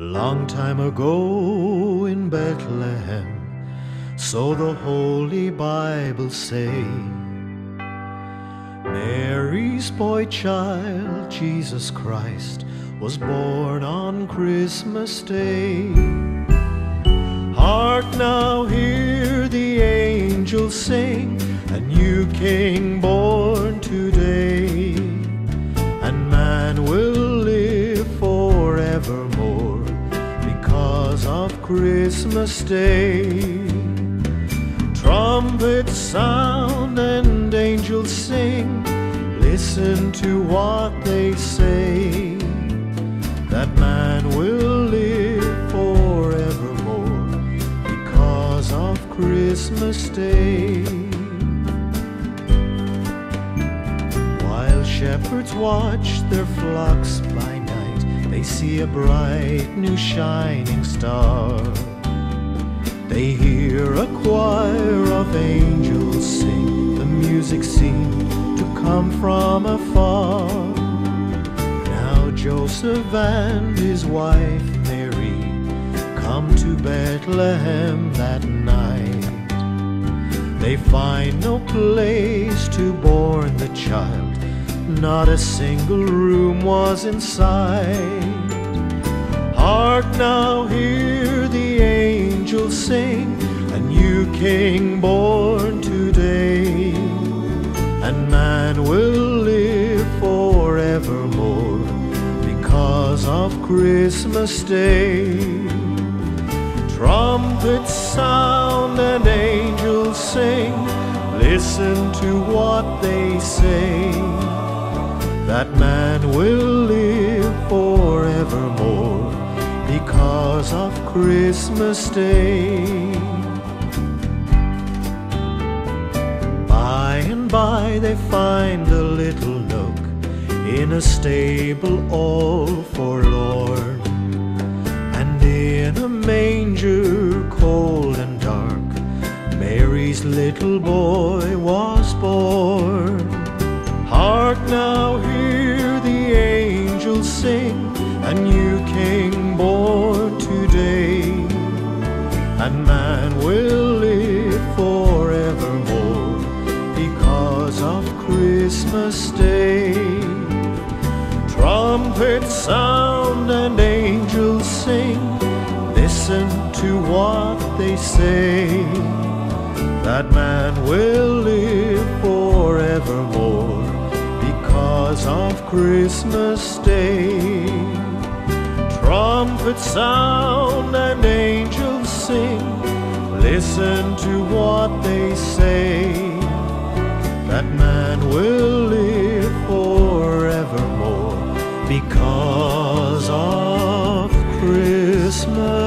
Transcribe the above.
Long time ago in Bethlehem, so the Holy Bible say, Mary's boy child, Jesus Christ, was born on Christmas Day. Hark now, hear the angels sing, a new king born today, and man will live forevermore of Christmas Day. Trumpets sound and angels sing, listen to what they say, that man will live forevermore because of Christmas Day. While shepherds watch their flocks by night, they see a bright new shining star. They hear a choir of angels sing, the music seemed to come from afar. Now Joseph and his wife Mary come to Bethlehem that night. They find no place to born the child, not a single room was inside. Hark now, hear the angels sing, a new king born today, and man will live forevermore because of Christmas Day. Trumpets sound and angels sing, listen to what they say, that man will live forevermore because of Christmas Day. By and by they find a little nook in a stable all forlorn, and in a manger cold and dark Mary's little boy was born. Hark now, hear the angels sing, a new king born today, and man will live forevermore because of Christmas Day. Trumpets sound and angels sing, listen to what they say, that man will live forevermore because of Christmas Day. Trumpets sound and angels sing, listen to what they say, that man will live forevermore because of Christmas